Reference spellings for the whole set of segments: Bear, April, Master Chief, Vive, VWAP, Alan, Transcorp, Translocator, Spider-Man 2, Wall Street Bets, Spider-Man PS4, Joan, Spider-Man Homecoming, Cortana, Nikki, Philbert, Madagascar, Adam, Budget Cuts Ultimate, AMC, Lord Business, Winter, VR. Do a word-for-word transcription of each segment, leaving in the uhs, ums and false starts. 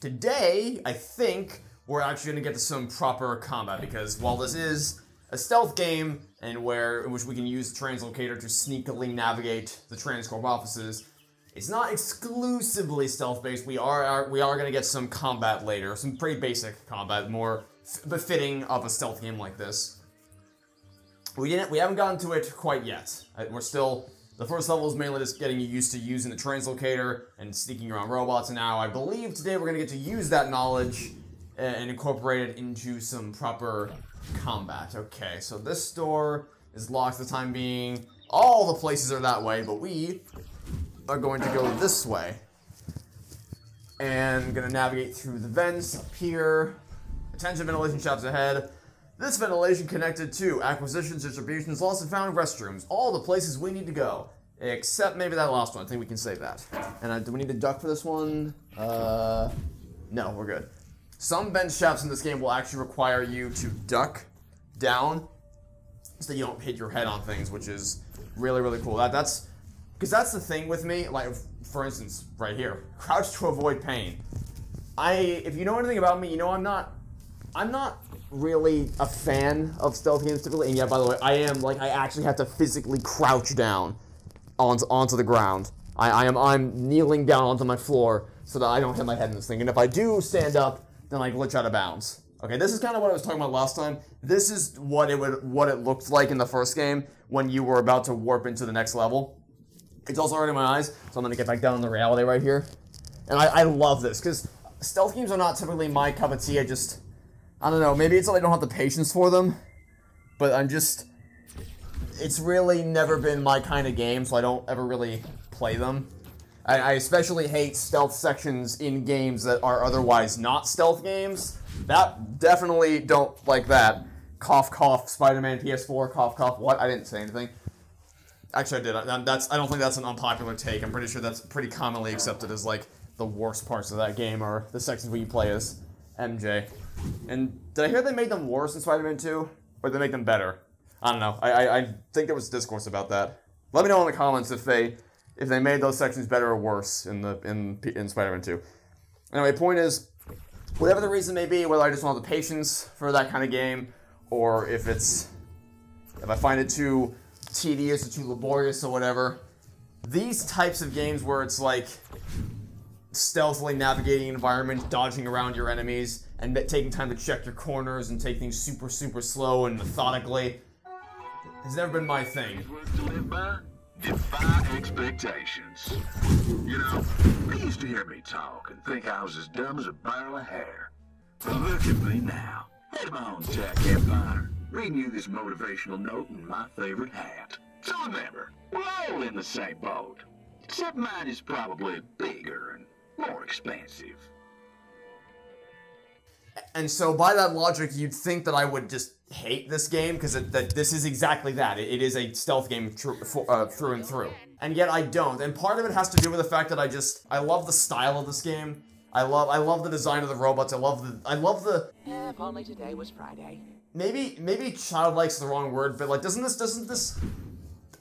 Today, I think, we're actually going to get to some proper combat, because while this is a stealth game, and where in which we can use the Translocator to sneakily navigate the Transcorp offices, it's not exclusively stealth-based. We are, are we are going to get some combat later, some pretty basic combat, more f befitting of a stealth game like this. We didn't. We haven't gotten to it quite yet. We're still. The first level is mainly just getting you used to using the Translocator and sneaking around robots. And now I believe today we're going to get to use that knowledge and incorporate it into some proper combat. Okay, so this door is locked for the time being. All the places are that way, but we are going to go this way. And going to navigate through the vents up here. Attention, ventilation shafts ahead. This ventilation connected to acquisitions, distributions, lost and found, restrooms. All the places we need to go. Except maybe that last one. I think we can save that. And uh, do we need to duck for this one? Uh, no, we're good. Some bench shafts in this game will actually require you to duck down so that you don't hit your head on things, which is really, really cool. That, that's because that's the thing with me. Like, for instance, right here. Crouch to avoid pain. I, if you know anything about me, you know I'm not... I'm not... really a fan of stealth games typically, and yeah, by the way, I am, like, I actually have to physically crouch down onto, onto the ground. I, I am, I'm kneeling down onto my floor so that I don't hit my head in this thing, and if I do stand up, then I glitch out of bounds. Okay, this is kind of what I was talking about last time. This is what it would, what it looked like in the first game when you were about to warp into the next level. It's also already in my eyes, so I'm gonna get back down in the reality right here. And I, I love this, because stealth games are not typically my cup of tea. I just, I don't know, maybe it's like I don't have the patience for them, but I'm just, it's really never been my kind of game, so I don't ever really play them. I, I especially hate stealth sections in games that are otherwise not stealth games. That, definitely don't like that. Cough, cough, Spider-Man P S four, cough, cough, what? I didn't say anything. Actually, I did. I, that's, I don't think that's an unpopular take. I'm pretty sure that's pretty commonly accepted as, like, the worst parts of that game are the sections where you play as M J. And did I hear they made them worse in Spider-Man two? Or did they make them better? I don't know. I, I, I think there was discourse about that. Let me know in the comments if they if they made those sections better or worse in the in in Spider-Man two. Anyway, point is, whatever the reason may be, whether I just don't have the patience for that kind of game, or if it's if I find it too tedious or too laborious or whatever, these types of games where it's like stealthily navigating an environment, dodging around your enemies, and taking time to check your corners and take things super, super slow and methodically has never been my thing. To live by, defy expectations. You know, they used to hear me talk and think I was as dumb as a barrel of hair. But look at me now. Head my own tech empire. Reading you this motivational note in my favorite hat. So remember, we're all in the same boat. Except mine is probably bigger and more expensive. And so by that logic, you'd think that I would just hate this game, because that this is exactly that. It, it is a stealth game tr for, uh, through and through. And yet I don't. And part of it has to do with the fact that I just, I love the style of this game. I love, I love the design of the robots. I love the, I love the... If only today was Friday. Maybe, maybe childlike's the wrong word, but like, doesn't this, doesn't this...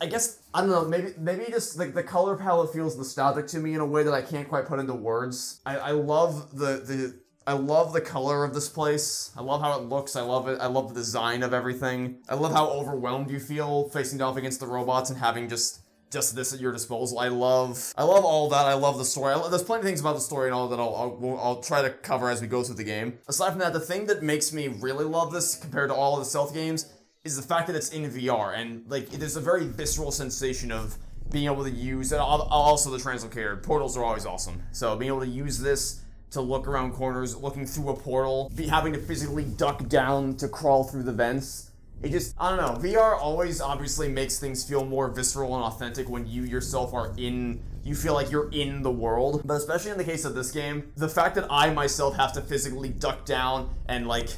I guess, I don't know, maybe maybe just like the color palette feels nostalgic to me in a way that I can't quite put into words. I, I love the, the I love the color of this place. I love how it looks. I love it. I love the design of everything. I love how overwhelmed you feel facing off against the robots and having just just this at your disposal. I love I love all that. I love the story. I love, there's plenty of things about the story and all that I'll, I'll I'll try to cover as we go through the game. Aside from that, the thing that makes me really love this compared to all of the stealth games is the fact that it's in V R, and like there's a very visceral sensation of being able to use, and also the Translocator. Portals are always awesome, so being able to use this to look around corners, looking through a portal, be having to physically duck down to crawl through the vents. It just, I don't know, V R always obviously makes things feel more visceral and authentic when you yourself are in, you feel like you're in the world. But especially in the case of this game, the fact that I myself have to physically duck down and like,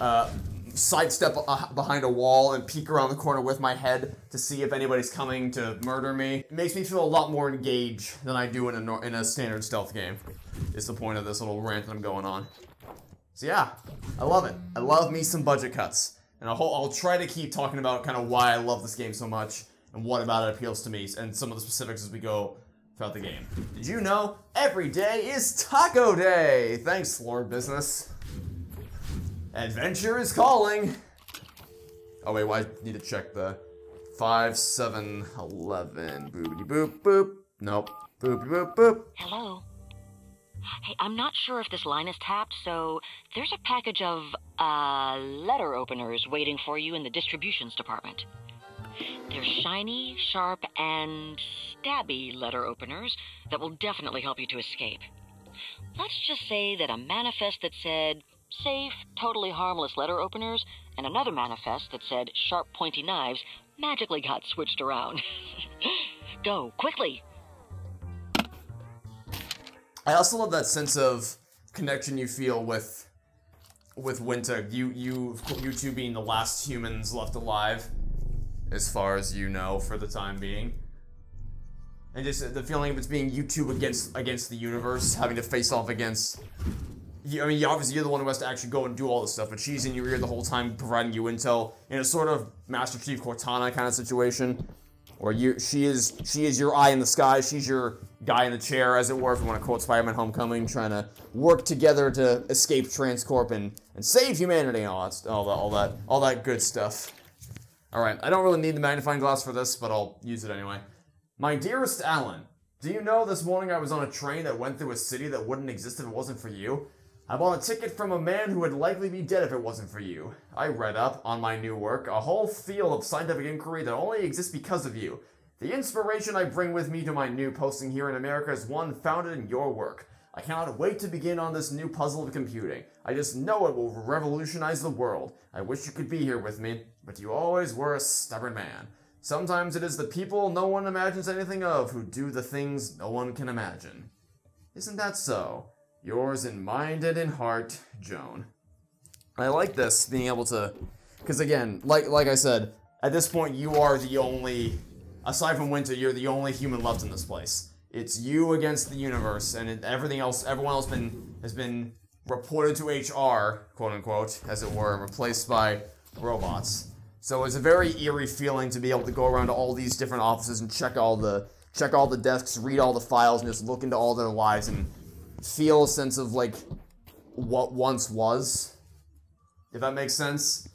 uh, sidestep behind a wall and peek around the corner with my head to see if anybody's coming to murder me. It makes me feel a lot more engaged than I do in a, no in a standard stealth game. It's the point of this little rant that I'm going on. So yeah, I love it. I love me some budget cuts. And I'll, I'll try to keep talking about kind of why I love this game so much and what about it appeals to me and some of the specifics as we go throughout the game. Did you know every day is Taco Day? Thanks, Lord Business. Adventure is calling. Oh wait, well, I need to check the five seven eleven. Boopity boop boop. Nope. Boop boop boop. Hello. Hey, I'm not sure if this line is tapped, so there's a package of uh, letter openers waiting for you in the distributions department. They're shiny, sharp, and stabby letter openers that will definitely help you to escape. Let's just say that a manifest that said safe, totally harmless letter openers and another manifest that said sharp, pointy knives magically got switched around. Go, quickly! I also love that sense of connection you feel with with Winter. You you you two being the last humans left alive, as far as you know, for the time being, and just the feeling of it's being you two against against the universe, having to face off against. You, I mean, obviously you're the one who has to actually go and do all this stuff, but she's in your ear the whole time, providing you intel in a sort of Master Chief Cortana kind of situation. Or you, she is, she is your eye in the sky. She's your guy in the chair, as it were, if you want to quote Spider-Man Homecoming, trying to work together to escape Transcorp and, and save humanity and all that, all that, all that, all that good stuff. All right, I don't really need the magnifying glass for this, but I'll use it anyway. My dearest Alan, do you know this morning I was on a train that went through a city that wouldn't exist if it wasn't for you? I bought a ticket from a man who would likely be dead if it wasn't for you. I read up, on my new work, a whole field of scientific inquiry that only exists because of you. The inspiration I bring with me to my new posting here in America is one founded in your work. I cannot wait to begin on this new puzzle of computing. I just know it will revolutionize the world. I wish you could be here with me, but you always were a stubborn man. Sometimes it is the people no one imagines anything of who do the things no one can imagine. Isn't that so? Yours in mind and in heart, Joan. I like this, being able to, because again, like like I said, at this point you are the only, aside from Winter, you're the only human left in this place. It's you against the universe, and it, everything else, everyone else been, has been reported to H R, quote unquote, as it were, replaced by robots. So it's a very eerie feeling to be able to go around to all these different offices and check all the check all the desks, read all the files, and just look into all their lives and feel a sense of, like, what once was, if that makes sense.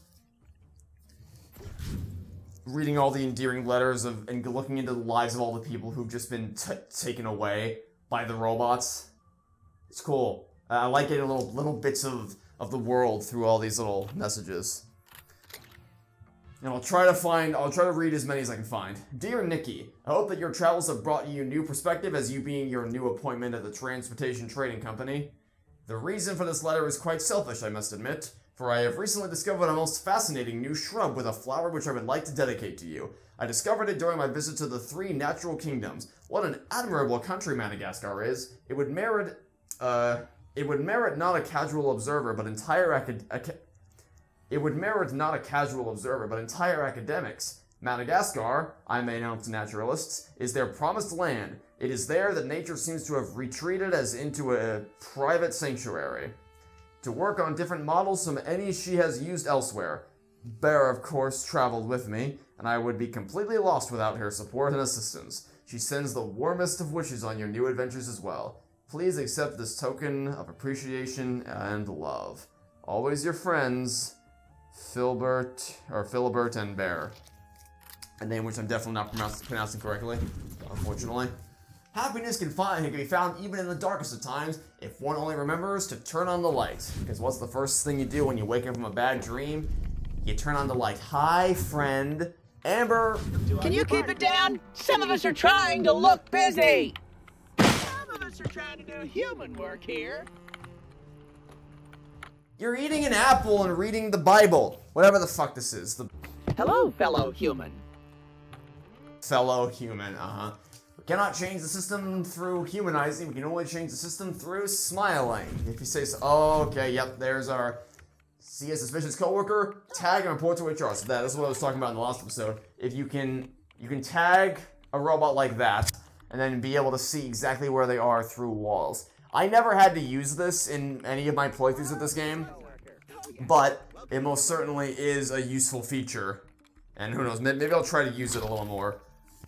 Reading all the endearing letters of, and looking into the lives of all the people who've just been t taken away by the robots. It's cool. Uh, I like getting little, little bits of, of the world through all these little messages. And I'll try to find, I'll try to read as many as I can find. Dear Nikki, I hope that your travels have brought you new perspective as you being your new appointment at the Transportation Trading Company. The reason for this letter is quite selfish, I must admit, for I have recently discovered a most fascinating new shrub with a flower which I would like to dedicate to you. I discovered it during my visit to the three natural kingdoms. What an admirable country Madagascar is. It would merit, uh, it would merit not a casual observer, but entire acad- acad- It would merit not a casual observer, but entire academics. Madagascar, I may announce to naturalists, is their promised land. It is there that nature seems to have retreated as into a private sanctuary, to work on different models from any she has used elsewhere. Bear, of course, traveled with me, and I would be completely lost without her support and assistance. She sends the warmest of wishes on your new adventures as well. Please accept this token of appreciation and love. Always your friends... Philbert, or Philbert and Bear. A name which I'm definitely not pronounce pronouncing correctly, unfortunately. Happiness can, find, can be found even in the darkest of times if one only remembers to turn on the light. Because what's the first thing you do when you wake up from a bad dream? You turn on the light. Hi, friend. Amber. Can you keep it down? Some of us are trying to look busy. Some of us are trying to do human work here. You're eating an apple and reading the Bible. Whatever the fuck this is. The Hello, fellow human. Fellow human, uh-huh. We cannot change the system through humanizing. We can only change the system through smiling. If you say so, oh, okay, yep, there's our see a suspicious coworker. Tag and report to H R. So that is what I was talking about in the last episode. If you can, you can tag a robot like that and then be able to see exactly where they are through walls. I never had to use this in any of my playthroughs of this game, but it most certainly is a useful feature. And who knows, maybe I'll try to use it a little more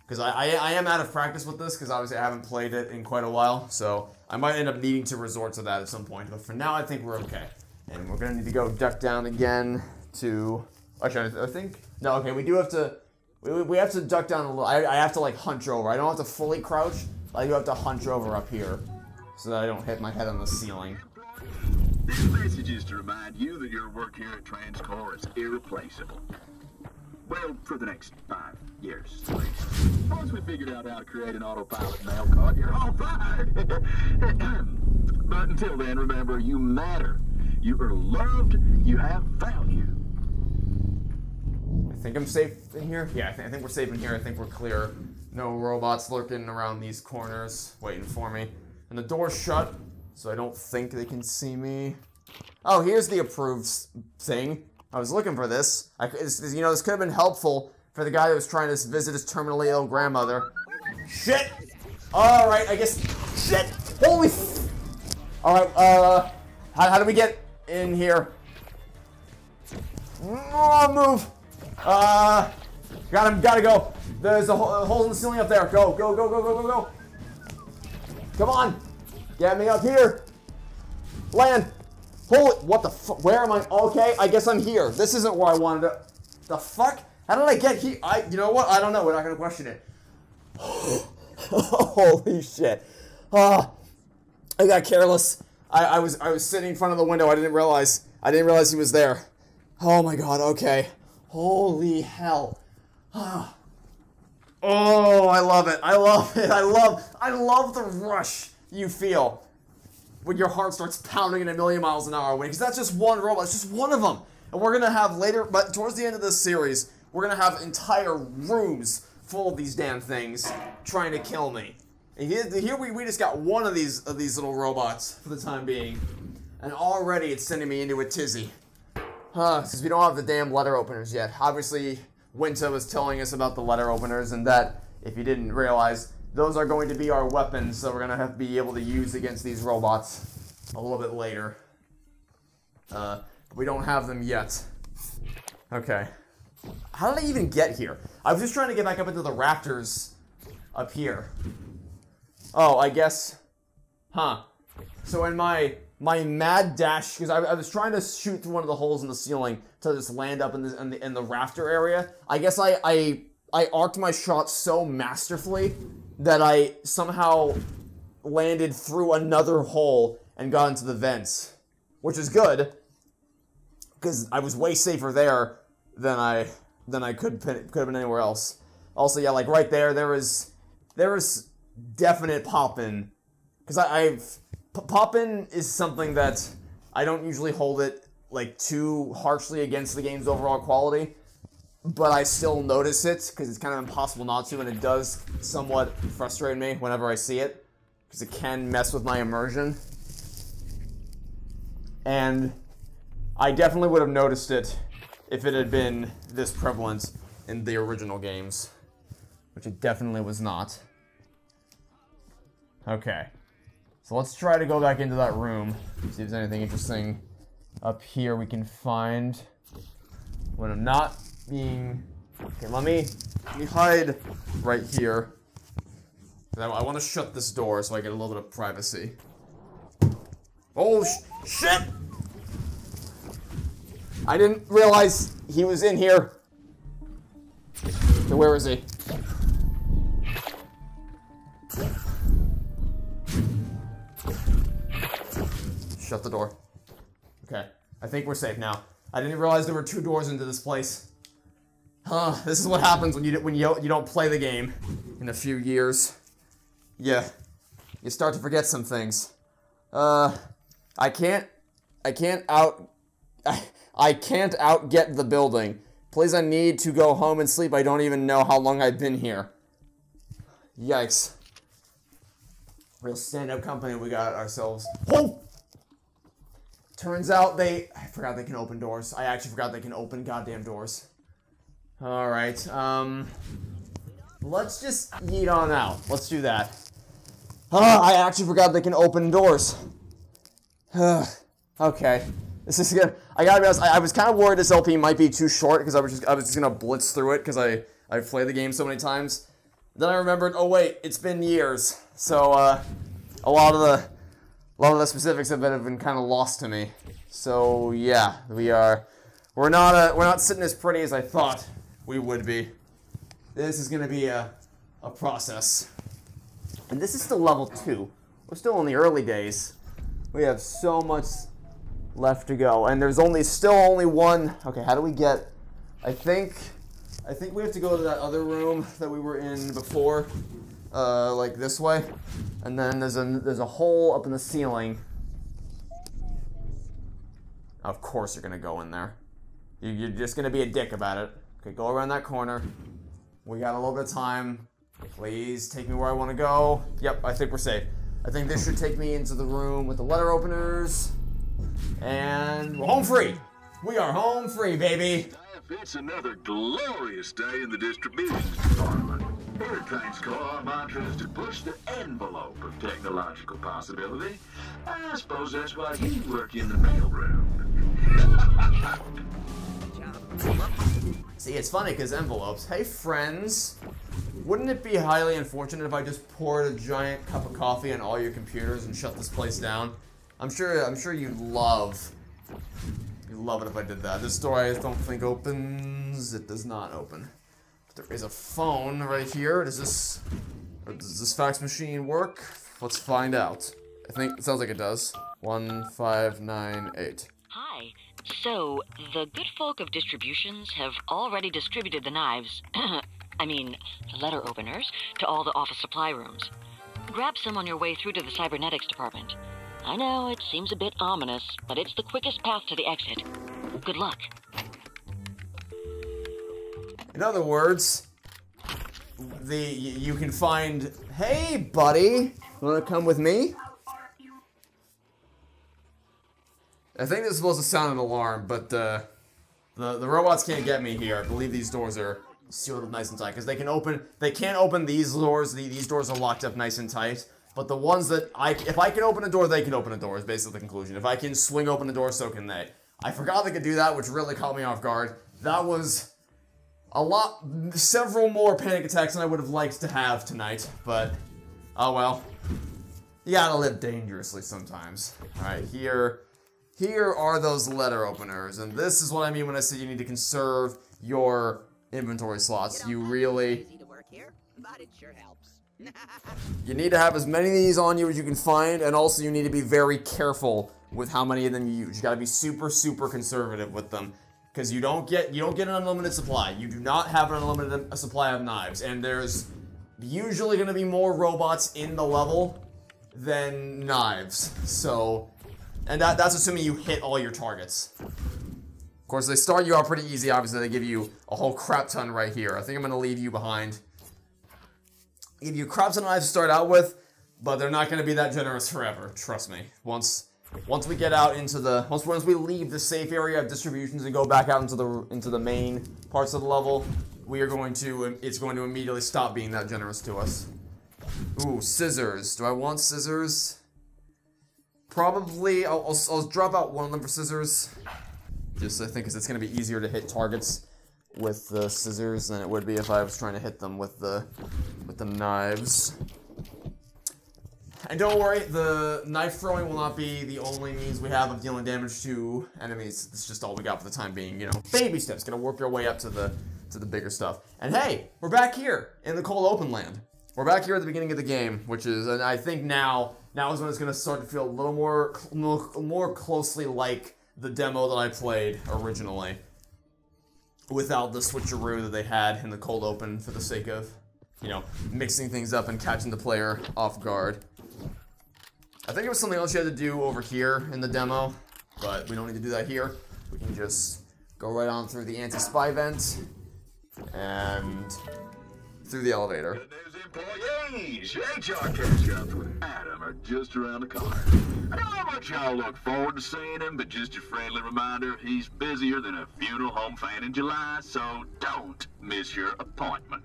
Because I, I, I am out of practice with this, because obviously I haven't played it in quite a while, so I might end up needing to resort to that at some point, but for now I think we're okay. And we're gonna need to go duck down again to, actually I think, no, okay, we do have to, we, we have to duck down a little, I, I have to like hunch over, I don't have to fully crouch, I do have to hunch over up here, so that I don't hit my head on the ceiling. This message is to remind you that your work here at Transcorp is irreplaceable. Well, for the next five years, at least. Once we figured out how to create an autopilot mail cart, you're all fired. But until then, remember, you matter. You are loved. You have value. I think I'm safe in here. Yeah, I, th I think we're safe in here. I think we're clear. No robots lurking around these corners, waiting for me. And the door's shut, so I don't think they can see me. Oh, here's the approved thing. I was looking for this. I, you know, this could have been helpful for the guy that was trying to visit his terminally ill grandmother. Shit! Alright, I guess... Shit! Holy f... Alright, uh... How, how do we get in here? Oh, move! Uh... Got him, gotta go! There's a, a hole in the ceiling up there. Go, go, go, go, go, go, go! Come on! Get me up here! Land! Holy, what the fuck? Where am I? Okay, I guess I'm here. This isn't where I wanted to. The fuck? How did I get here? I, you know what? I don't know. We're not gonna question it. Holy shit! Oh, I got careless. I, I was, I was sitting in front of the window. I didn't realize. I didn't realize he was there. Oh my god. Okay. Holy hell. Oh, I love it. I love it. I love. I love the rush you feel when your heart starts pounding at a million miles an hour away, because that's just one robot, it's just one of them. And we're gonna have later, but towards the end of this series, we're gonna have entire rooms full of these damn things trying to kill me. And here, here we, we just got one of these of these little robots for the time being, and already it's sending me into a tizzy. Huh, because we don't have the damn letter openers yet. Obviously, Winter was telling us about the letter openers, and that, if you didn't realize, those are going to be our weapons, so we're going to have to be able to use against these robots a little bit later. Uh, we don't have them yet. Okay. How did I even get here? I was just trying to get back up into the rafters up here. Oh, I guess... Huh. So in my my mad dash, because I, I was trying to shoot through one of the holes in the ceiling to just land up in the, in the, in the rafter area, I guess I, I, I arced my shot so masterfully that I somehow landed through another hole and got into the vents, which is good, because I was way safer there than I than I could could have been anywhere else. Also, yeah, like right there, there is there is definite poppin, because I've poppin is something that I don't usually hold it like too harshly against the game's overall quality. But I still notice it, because it's kind of impossible not to, and it does somewhat frustrate me whenever I see it, because it can mess with my immersion. And I definitely would have noticed it if it had been this prevalent in the original games, which it definitely was not. Okay. So let's try to go back into that room, see if there's anything interesting up here we can find. When I'm not... being... Okay, let me, let me hide right here. I, I want to shut this door so I get a little bit of privacy. Oh, sh shit! I didn't realize he was in here. So where is he? Shut the door. Okay, I think we're safe now. I didn't realize there were two doors into this place. Huh, this is what happens when you when you, you don't play the game in a few years. Yeah, you start to forget some things. Uh, I can't, I can't out, I, I can't out get the building. Please, I need to go home and sleep. I don't even know how long I've been here. Yikes. Real stand-up company we got ourselves. Oh! Turns out they, I forgot they can open doors. I actually forgot they can open goddamn doors. Alright, um, let's just yeet on out. Let's do that. Oh, I actually forgot they can open doors. Okay, this is good. I gotta be honest, I, I was kind of worried this L P might be too short, because I was just I was just gonna blitz through it, because I, I played the game so many times. Then I remembered, oh wait, it's been years. So uh, a lot of the a lot of the specifics of it have been kind of lost to me. So yeah, we are we're not uh, we're not sitting as pretty as I thought we would be. This is gonna be a a process. And this is still level two. We're still in the early days. We have so much left to go, and there's only still only one. Okay, how do we get? I think I think we have to go to that other room that we were in before, uh, like this way, and then there's a there's a hole up in the ceiling. Of course you're gonna go in there. You're just gonna be a dick about it. Okay, go around that corner. We got a little bit of time. Please take me where I want to go. Yep, I think we're safe. I think this should take me into the room with the letter openers. And we're home free. We are home free, baby. It's another glorious day in the distribution department. Airplanes call mantras to push the envelope of technological possibility. I suppose that's why you work in the mailroom. See, it's funny because envelopes. Hey, friends. Wouldn't it be highly unfortunate if I just poured a giant cup of coffee on all your computers and shut this place down? I'm sure I'm sure you'd love you'd love it if I did that. This door I don't think opens. It does not open. There is a phone right here. Does this or does this fax machine work? Let's find out. I think it sounds like it does. One five nine eight. Hi. So the good folk of distributions have already distributed the knives. I mean, letter openers to all the office supply rooms. Grab some on your way through to the cybernetics department. I know it seems a bit ominous, but it's the quickest path to the exit. Good luck. In other words, the you can find. Hey, buddy, want to come with me? I think this is supposed to sound an alarm, but uh, the the robots can't get me here. I believe these doors are sealed up nice and tight because they can open. They can't open these doors. The, these doors are locked up nice and tight. But the ones that I, if I can open a door, they can open a door, is basically the conclusion. If I can swing open a door, so can they. I forgot they could do that, which really caught me off guard. That was a lot, several more panic attacks than I would have liked to have tonight, but oh well. You gotta live dangerously sometimes. All right, here, here are those letter openers, and this is what I mean when I say you need to conserve your inventory slots. You really... It's easy to work here, but it sure helps. You need to have as many of these on you as you can find, and also you need to be very careful with how many of them you use. You gotta be super, super conservative with them, because you don't get you don't get an unlimited supply. You do not have an unlimited supply of knives, and there's usually gonna be more robots in the level than knives. So, and that, that's assuming you hit all your targets. Of course, they start you out pretty easy. Obviously, they give you a whole crap ton right here. I think I'm gonna leave you behind. Give you crops and knives to start out with, but they're not going to be that generous forever. Trust me. Once, once we get out into the once once we leave the safe area of distributions and go back out into the into the main parts of the level, we are going to it's going to immediately stop being that generous to us. Ooh, scissors. Do I want scissors? Probably. I'll I'll, I'll drop out one of them for scissors. Just I think because it's going to be easier to hit targets with the scissors than it would be if I was trying to hit them with the with the knives. And don't worry, the knife throwing will not be the only means we have of dealing damage to enemies. It's just all we got for the time being, you know. Baby steps, gonna work your way up to the to the bigger stuff. And hey, we're back here in the cold open land. We're back here at the beginning of the game, which is, and I think now now is when it's gonna start to feel a little more more closely like the demo that I played originally, without the switcheroo that they had in the cold open for the sake of, you know, mixing things up and catching the player off guard. I think it was something else you had to do over here in the demo, but we don't need to do that here. We can just go right on through the anti-spy vent and through the elevator. Employees, H R catch-ups with Adam are just around the corner. I don't know how much y'all look forward to seeing him, but just a friendly reminder, he's busier than a funeral home fan in July, so don't miss your appointment.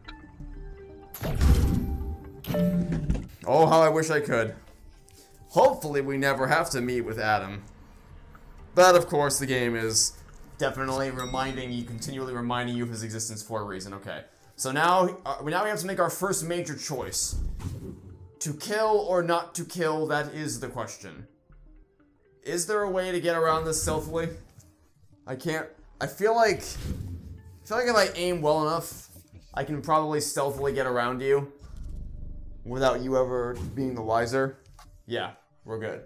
Oh, how I wish I could. Hopefully we never have to meet with Adam. But, of course, the game is definitely reminding you, continually reminding you of his existence for a reason. Okay. So now, uh, now we have to make our first major choice. To kill or not to kill, that is the question. Is there a way to get around this stealthily? I can't... I feel like... I feel like if I aim well enough, I can probably stealthily get around you without you ever being the wiser. Yeah, we're good.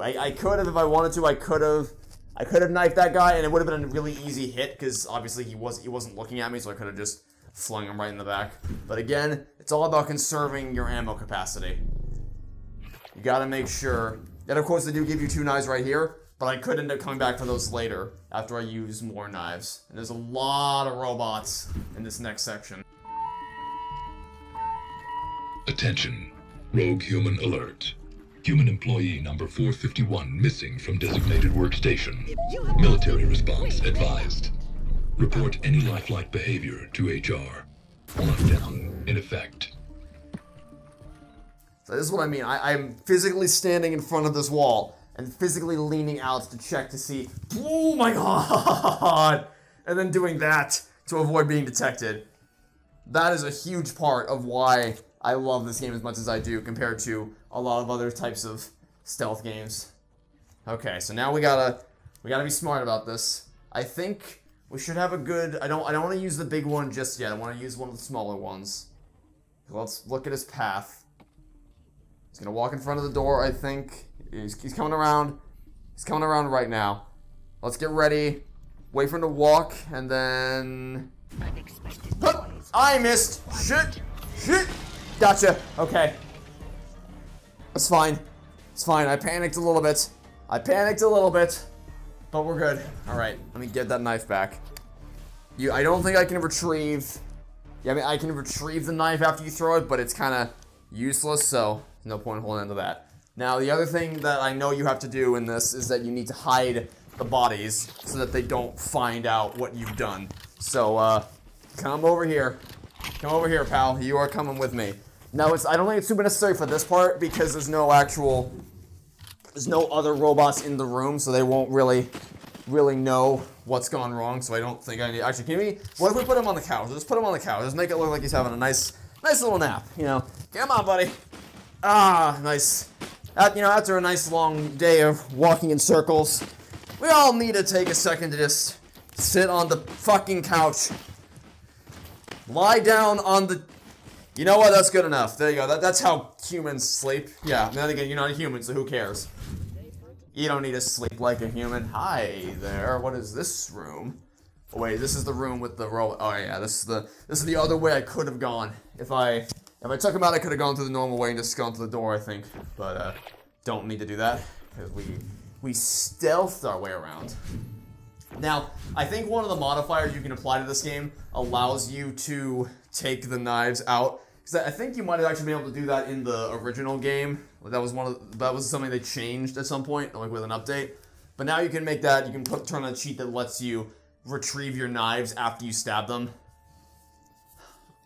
I, I could have, if I wanted to, I could have... I could have knifed that guy, and it would have been a really easy hit, because obviously he, was, he wasn't looking at me, so I could have just flung him right in the back. But again, it's all about conserving your ammo capacity. You gotta make sure... And of course, they do give you two knives right here, but I could end up coming back for those later after I use more knives. And there's a lot of robots in this next section. Attention, rogue human alert. Human employee number four fifty-one missing from designated workstation. Military response advised. Report any lifelike behavior to H R. Lockdown in effect. So this is what I mean. I, I'm physically standing in front of this wall and physically leaning out to check to see, oh my god, and then doing that to avoid being detected. That is a huge part of why I love this game as much as I do compared to a lot of other types of stealth games. Okay, so now we gotta we gotta be smart about this. I think we should have a good. I don't I don't want to use the big one just yet. I want to use one of the smaller ones. Let's look at his path. He's gonna walk in front of the door. I think he's, he's coming around. He's coming around right now. Let's get ready. Wait for him to walk, and then. Huh! I missed. Shit. Shit. Gotcha. Okay. It's fine. It's fine. I panicked a little bit. I panicked a little bit, but we're good. All right. Let me get that knife back. You. I don't think I can retrieve. Yeah, I mean, I can retrieve the knife after you throw it, but it's kind of useless, so no point in holding on to that. Now, the other thing that I know you have to do in this is that you need to hide the bodies so that they don't find out what you've done. So, uh, come over here. Come over here, pal. You are coming with me. Now, it's, I don't think it's super necessary for this part because there's no actual, there's no other robots in the room, so they won't really, really know what's gone wrong, so I don't think I need, actually, can we, what if we put him on the couch? Let's put him on the couch. Let's make it look like he's having a nice, nice little nap, you know. Come on, buddy. Ah, nice. At, you know, after a nice long day of walking in circles, we all need to take a second to just sit on the fucking couch. Lie down on the... You know what? That's good enough. There you go. That, that's how humans sleep. Yeah. Now again, you're not a human, so who cares? You don't need to sleep like a human. Hi there. What is this room? Oh, wait, this is the room with the robot. Oh yeah, this is the this is the other way I could have gone. If I if I took him out, I could have gone through the normal way and just gone through the door, I think. But uh, don't need to do that because we we stealthed our way around. Now, I think one of the modifiers you can apply to this game allows you to take the knives out. Because I think you might have actually been able to do that in the original game. That was one of the, that was something they changed at some point, like with an update. But now you can make that. You can put, turn on a cheat that lets you retrieve your knives after you stab them.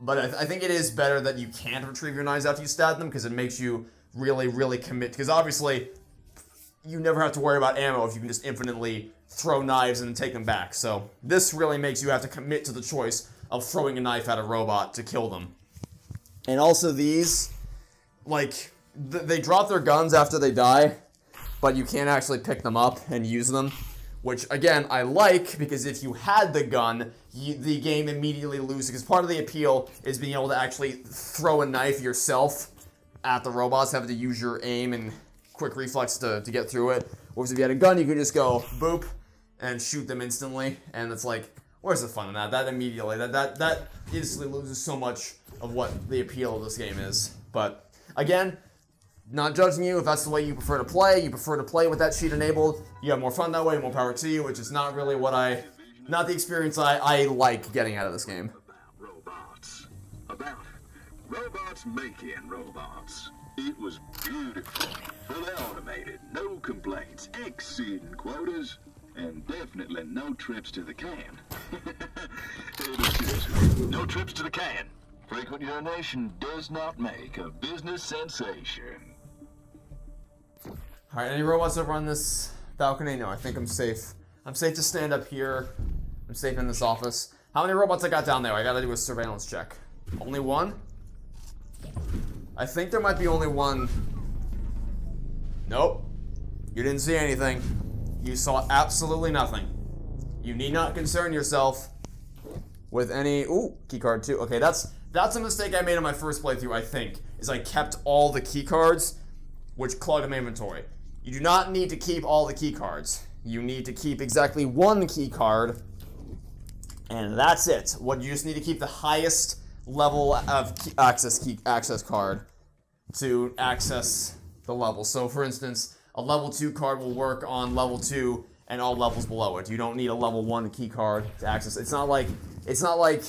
But I, th I think it is better that you can't retrieve your knives after you stab them because it makes you really, really commit. Because obviously, you never have to worry about ammo if you can just infinitely throw knives and take them back. So this really makes you have to commit to the choice of throwing a knife at a robot to kill them. And also these, like, th they drop their guns after they die, but you can't actually pick them up and use them, which again, I like, because if you had the gun, you, the game immediately loses, because part of the appeal is being able to actually throw a knife yourself at the robots, having to use your aim and quick reflex to, to get through it. Whereas if you had a gun, you could just go boop and shoot them instantly, and it's like, where's the fun in that? That immediately, that that that instantly loses so much of what the appeal of this game is. But again, not judging you if that's the way you prefer to play. You prefer to play with that cheat enabled. You have more fun that way. More power to you, which is not really what I, not the experience I I like getting out of this game. About robots, about robots making robots. It was beautiful, fully automated, no complaints, exceeding quotas, and definitely no trips to the can. No trips to the can. Frequent urination does not make a business sensation. Alright, any robots over on this balcony? No, I think I'm safe. I'm safe to stand up here. I'm safe in this office. How many robots I got down there? I gotta do a surveillance check. Only one? I think there might be only one. Nope. You didn't see anything. You saw absolutely nothing. You need not concern yourself with any... Ooh, keycard too. Okay, that's that's a mistake I made in my first playthrough, I think, is I kept all the keycards, which clog up my inventory. You do not need to keep all the keycards. You need to keep exactly one keycard, and that's it. What you just need to keep the highest level of key access key access card to access the level. So, for instance, a level two card will work on level two and all levels below it. You don't need a level one key card to access. It's not like it's not like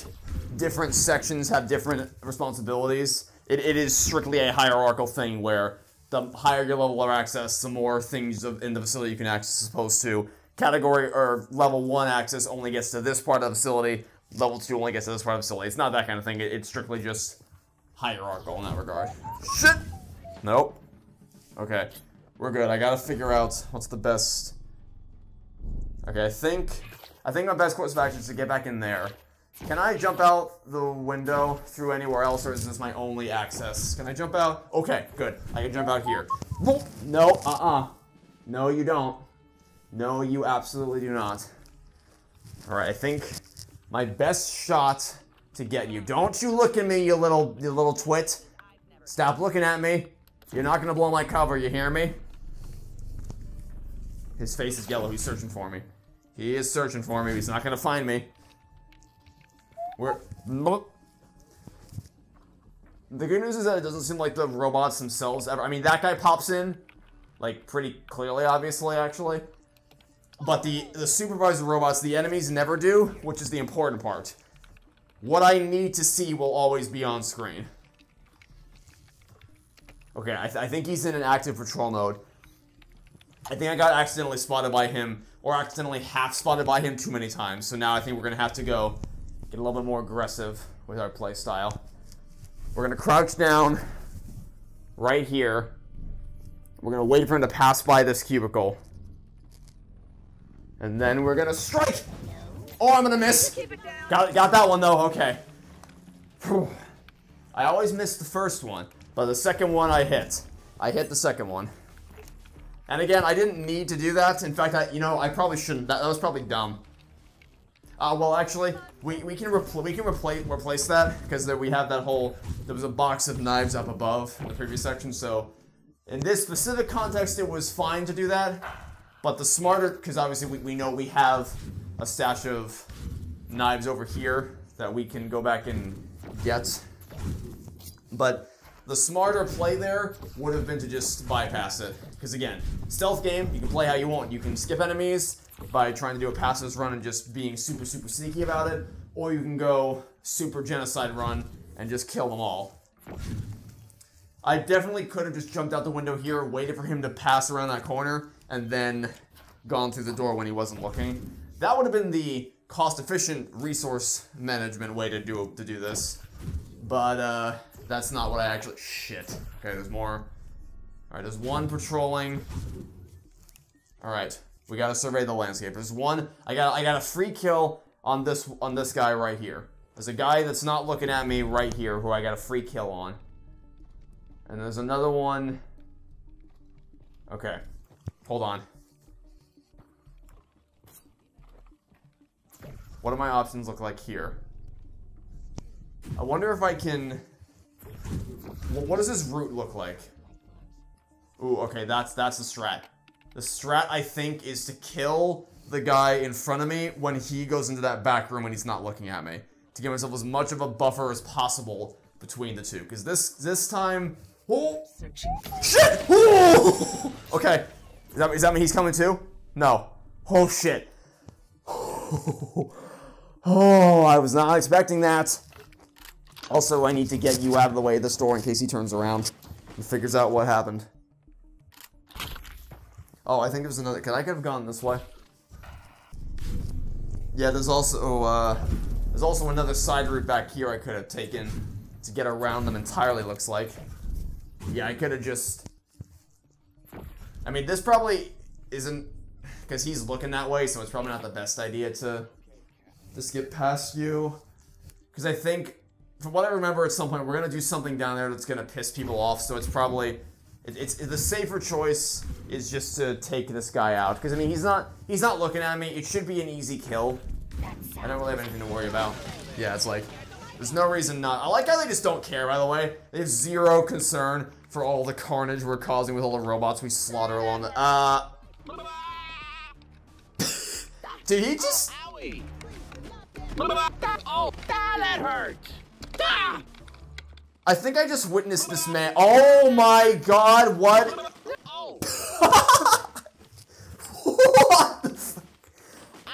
different sections have different responsibilities. It, it is strictly a hierarchical thing where the higher your level of access, the more things in the facility you can access as opposed to category or level one access only gets to this part of the facility, level two only gets to this part of the facility. It's not that kind of thing. It, it's strictly just hierarchical in that regard. Shit! Nope. Okay. We're good. I gotta figure out what's the best... Okay, I think... I think my best course of action is to get back in there. Can I jump out the window through anywhere else, or is this my only access? Can I jump out? Okay, good. I can jump out here. No, uh-uh. No, you don't. No, you absolutely do not. Alright, I think my best shot to get you. Don't you look at me, you little, you little twit. Stop looking at me. You're not gonna blow my cover, you hear me? His face is yellow. He's searching for me. He is searching for me. He's not gonna find me. We're... The good news is that it doesn't seem like the robots themselves ever... I mean, that guy pops in, like, pretty clearly, obviously, actually. But the, the supervisor robots, the enemies never do, which is the important part. What I need to see will always be on screen. Okay, I, th I think he's in an active patrol mode. I think I got accidentally spotted by him, or accidentally half-spotted by him too many times, so now I think we're gonna have to go... Get a little bit more aggressive with our play style. We're gonna crouch down right here. We're gonna wait for him to pass by this cubicle. And then we're gonna strike! Oh, I'm gonna miss! Got, got that one though, okay. Whew. I always miss the first one, but the second one I hit. I hit the second one. And again, I didn't need to do that. In fact, I, you know, I probably shouldn't. That, that was probably dumb. Uh, well, actually, we, we can, repl we can repla replace that, because there we have that whole... There was a box of knives up above in the previous section, so... In this specific context, it was fine to do that, but the smarter... Because obviously we, we know we have a stash of knives over here that we can go back and get. But the smarter play there would have been to just bypass it. Because again, stealth game, you can play how you want. You can skip enemies by trying to do a passive run and just being super, super sneaky about it, or you can go super genocide run and just kill them all. I definitely could have just jumped out the window here, waited for him to pass around that corner, and then gone through the door when he wasn't looking. That would have been the cost-efficient resource management way to do to do this, but uh, that's not what I actually... Shit. Okay, there's more. All right, there's one patrolling. All right. We gotta survey the landscape. There's one. I got. I got a free kill on this on this guy right here. There's a guy that's not looking at me right here who I got a free kill on. And there's another one. Okay, hold on. What do my options look like here? I wonder if I can. Well, what does this route look like? Ooh. Okay. That's that's the strat. The strat, I think, is to kill the guy in front of me when he goes into that back room and he's not looking at me. To give myself as much of a buffer as possible between the two. Because this this time... Oh! Shit! Oh! Okay. Is that, is that mean he's coming too? No. Oh, shit. Oh, I was not expecting that. Also, I need to get you out of the way of this door in case he turns around and figures out what happened. Oh, I think there's another. Could I have gone this way? Yeah, there's also uh, there's also another side route back here I could have taken to get around them entirely. Looks like. Yeah, I could have just. I mean, this probably isn't because he's looking that way, so it's probably not the best idea to just get past you. Because I think, from what I remember at some point, we're going to do something down there that's going to piss people off. So it's probably, it, it's the safer choice is just to take this guy out. Because, I mean, he's not, he's not looking at me. It should be an easy kill. I don't really have anything to worry about. Yeah, it's like, there's no reason not. I like how they just don't care, by the way. They have zero concern for all the carnage we're causing with all the robots we slaughter along the, uh... Did he just... Oh, owie. Oh, that hurt. Ah! I think I just witnessed this man. Oh my god, what? Oh. What the fuck?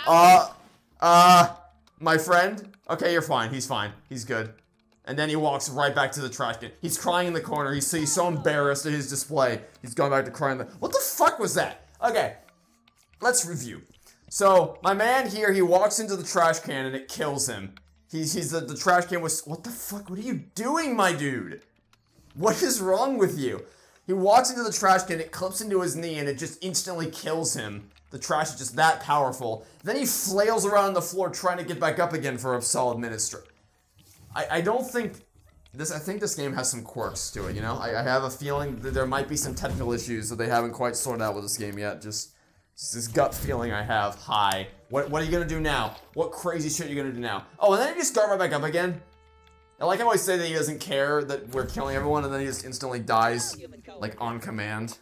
Uh, uh, my friend? Okay, you're fine. He's fine. He's good. And then he walks right back to the trash can. He's crying in the corner. He's, he's so embarrassed at his display. He's going back to crying. The what the fuck was that? Okay, let's review. So, my man here, he walks into the trash can and it kills him. He's, he's the, the trash can was, what the fuck, what are you doing, my dude? What is wrong with you? He walks into the trash can, it clips into his knee and it just instantly kills him. The trash is just that powerful. Then he flails around on the floor trying to get back up again for a solid minute straight. I, I don't think, this. I think this game has some quirks to it, you know? I, I have a feeling that there might be some technical issues that they haven't quite sorted out with this game yet, just... It's this gut feeling I have. Hi. What, what are you gonna do now? What crazy shit are you gonna do now? Oh, and then he just start right back up again. I like how I say that he doesn't care that we're killing everyone, and then he just instantly dies, like, on command.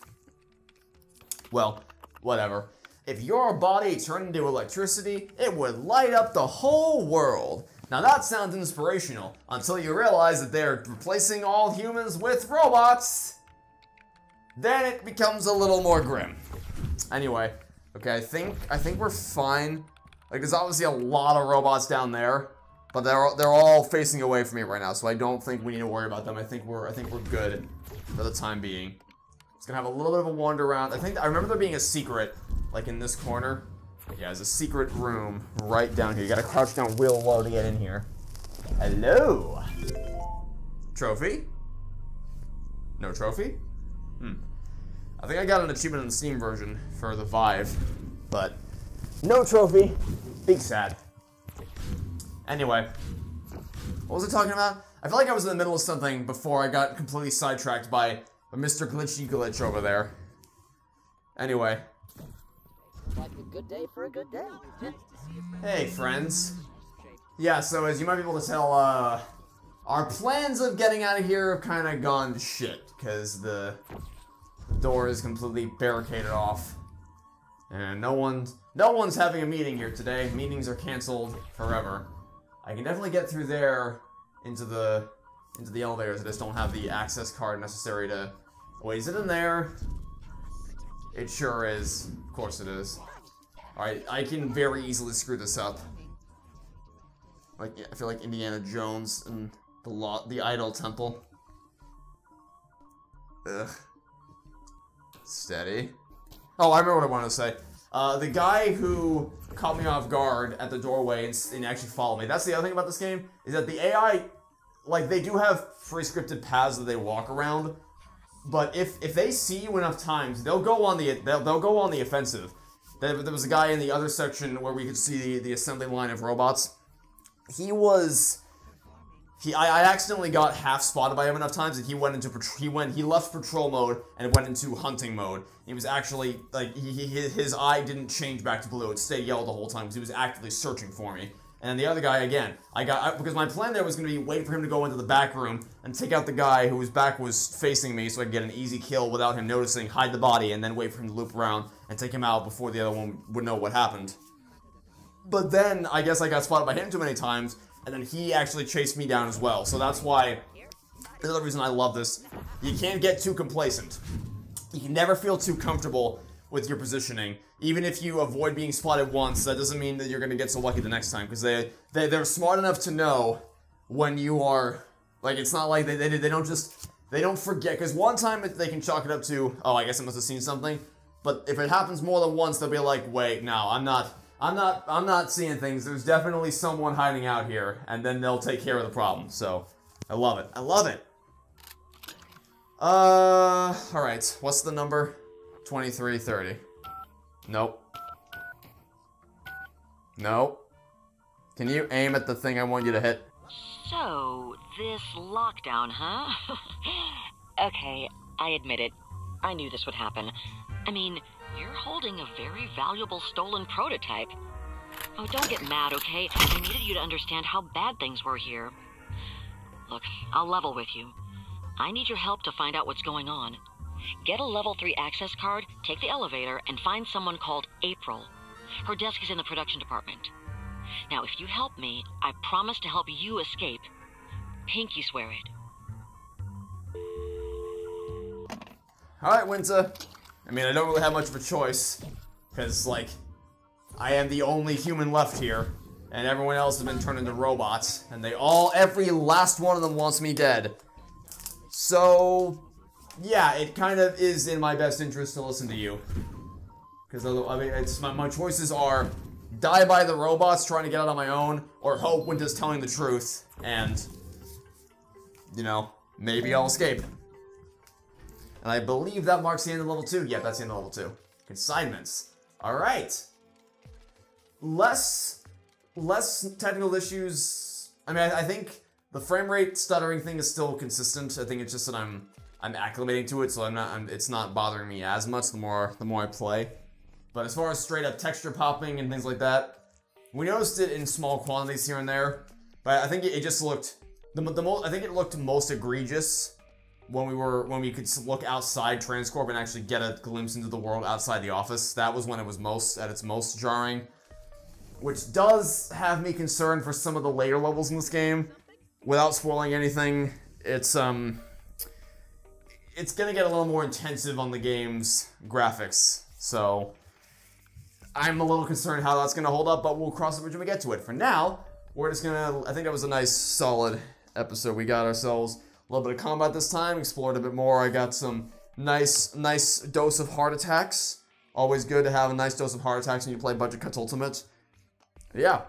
Well, whatever. If your body turned into electricity, it would light up the whole world. Now that sounds inspirational, until you realize that they're replacing all humans with robots. Then it becomes a little more grim. Anyway, okay, I think I think we're fine. Like, there's obviously a lot of robots down there, but they're they're all facing away from me right now, so I don't think we need to worry about them. I think we're I think we're good for the time being. It's gonna have a little bit of a wander around. I think I remember there being a secret, like in this corner. Yeah, there's a secret room right down here. You gotta crouch down real low to get in here. Hello. Trophy? No trophy? Hmm. I think I got an achievement in the Steam version for the Vive, but no trophy. Big sad. Anyway, what was I talking about? I feel like I was in the middle of something before I got completely sidetracked by a Mister Glitchy Glitch over there. Anyway. Like a good day for a good day. Hey, friends. Yeah, so as you might be able to tell, uh, our plans of getting out of here have kind of gone to shit, because the... door is completely barricaded off, and no one's no one's having a meeting here today. Meetings are canceled forever. I can definitely get through there into the into the elevators. I just don't have the access card necessary to. Wait, is it in there? It sure is. Of course it is. All right, I can very easily screw this up. Like I feel like Indiana Jones and the lot the Idol Temple. Ugh. Steady. Oh, I remember what I wanted to say. Uh, the guy who caught me off guard at the doorway and, and actually followed me. That's the other thing about this game, is that the A I, like, they do have pre-scripted paths that they walk around, but if if they see you enough times, they'll go on the they'll, they'll go on the offensive. There, there was a guy in the other section where we could see the, the assembly line of robots. He was. He, I, I accidentally got half spotted by him enough times that he went into he went he left patrol mode and went into hunting mode. He was actually like he, he his eye didn't change back to blue; it stayed yellow the whole time because he was actively searching for me. And then the other guy again, I got I, because my plan there was going to be wait for him to go into the back room and take out the guy whose back was facing me, so I could get an easy kill without him noticing, hide the body, and then wait for him to loop around and take him out before the other one would know what happened. But then I guess I got spotted by him too many times. And then he actually chased me down as well. So that's why, another reason I love this, you can't get too complacent. You can never feel too comfortable with your positioning. Even if you avoid being spotted once, that doesn't mean that you're going to get so lucky the next time. Because they, they, they're smart enough to know when you are, like, it's not like they, they, they don't just, they don't forget. Because one time they can chalk it up to, oh, I guess I must have seen something. But if it happens more than once, they'll be like, wait, no, I'm not... I'm not, I'm not seeing things. There's definitely someone hiding out here, and then they'll take care of the problem. So, I love it. I love it. Uh, all right. What's the number? twenty-three thirty. Nope. Nope. Can you aim at the thing I want you to hit? So, this lockdown, huh? Okay, I admit it. I knew this would happen. I mean, you're holding a very valuable stolen prototype. Oh, don't get mad, okay? I needed you to understand how bad things were here. Look, I'll level with you. I need your help to find out what's going on. Get a level three access card, take the elevator, and find someone called April. Her desk is in the production department. Now, if you help me, I promise to help you escape. Pinky swear it. Alright, Winter. I mean, I don't really have much of a choice, because, like, I am the only human left here, and everyone else has been turned into robots, and they all, every last one of them wants me dead. So, yeah, it kind of is in my best interest to listen to you. Because, I mean, it's, my, my choices are die by the robots trying to get out on my own, or hope Winter's telling the truth, and, you know, maybe I'll escape. And I believe that marks the end of level two. Yeah, that's the end of level two. Consignments. Alright. Less... Less technical issues... I mean, I, I think the frame rate stuttering thing is still consistent. I think it's just that I'm... I'm acclimating to it, so I'm not... I'm, it's not bothering me as much the more, the more I play. But as far as straight-up texture popping and things like that, we noticed it in small quantities here and there. But I think it, it just looked... The, the most... I think it looked most egregious when we were, when we could look outside Transcorp and actually get a glimpse into the world outside the office. That was when it was most, at its most jarring. Which does have me concerned for some of the later levels in this game. Without spoiling anything, it's, um... it's gonna get a little more intensive on the game's graphics, so... I'm a little concerned how that's gonna hold up, but we'll cross the bridge when we get to it. For now, we're just gonna... I think that was a nice, solid episode. We got ourselves a little bit of combat this time, explored a bit more. I got some nice, nice dose of heart attacks. Always good to have a nice dose of heart attacks when you play Budget Cuts Ultimate. Yeah,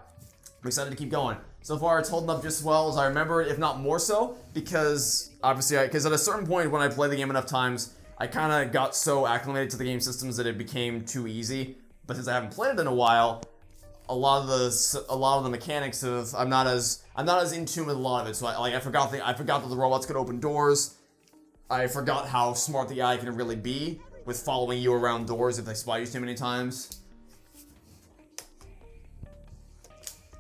I'm excited to keep going. So far, it's holding up just as well as I remember it, if not more so, because obviously, because at a certain point when I played the game enough times, I kind of got so acclimated to the game systems that it became too easy. But since I haven't played it in a while, a lot of the a lot of the mechanics of I'm not as I'm not as in tune with a lot of it, so I, like I forgot the, I forgot that the robots could open doors. I forgot how smart the A I can really be with following you around doors if they spot you too many times.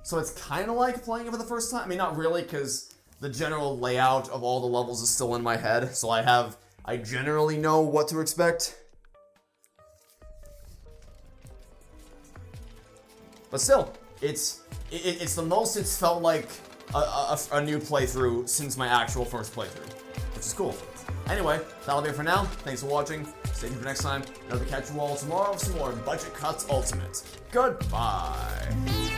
So it's kind of like playing it for the first time. I mean, not really, because the general layout of all the levels is still in my head, so I have I generally know what to expect. But still, it's it, it's the most it's felt like a, a, a new playthrough since my actual first playthrough, which is cool. Anyway, that'll be it for now. Thanks for watching. Stay tuned for next time. I'll catch you all tomorrow for some more Budget Cuts Ultimate. Goodbye.